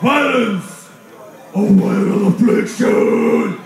Violence! Aware of affliction!